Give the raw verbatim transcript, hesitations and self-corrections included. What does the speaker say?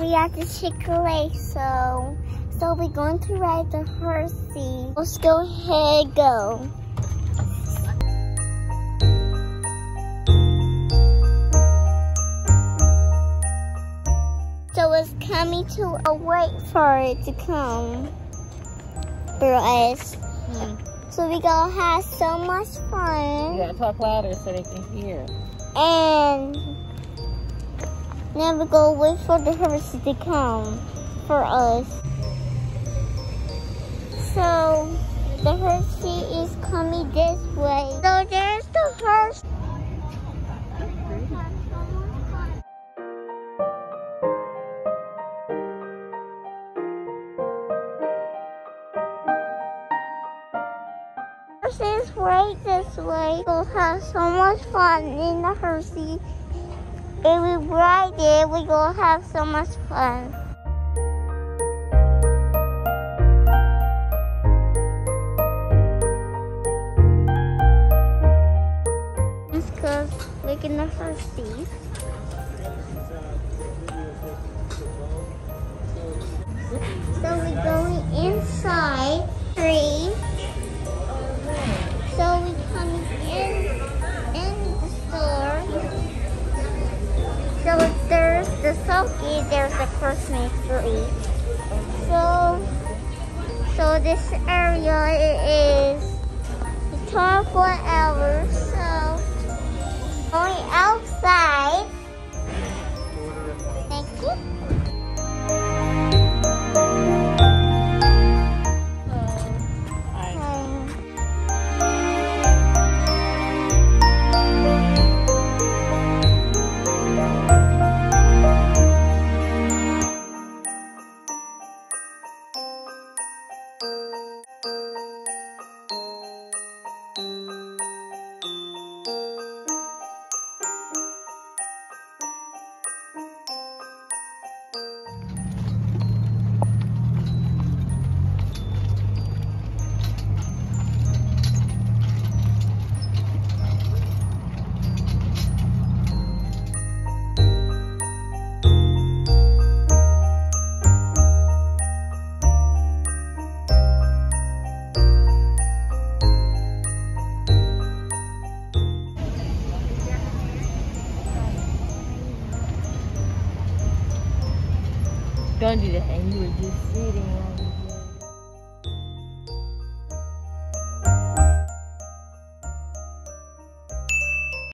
We at the Chick-fil-A, so so we're going to ride the Hershey. Let's go ahead and go. So it's coming to a wait for it to come for us. Mm. So we gonna have so much fun. You gotta talk louder so they can hear. And now we go wait for the Hershey to come for us. So the Hershey is coming this way. So there's the Hershey. Hershey's right this way. We'll have so much fun in the Hershey. If we ride it, we gonna have so much fun. Let's go look in the Hershey. So we're going inside. Three. So we're coming in in the store. So there's the soggy, there's the Christmas tree. So, so this area is twenty-four hours. So going outside. Thank you. Don't do the thing you were just sitting on.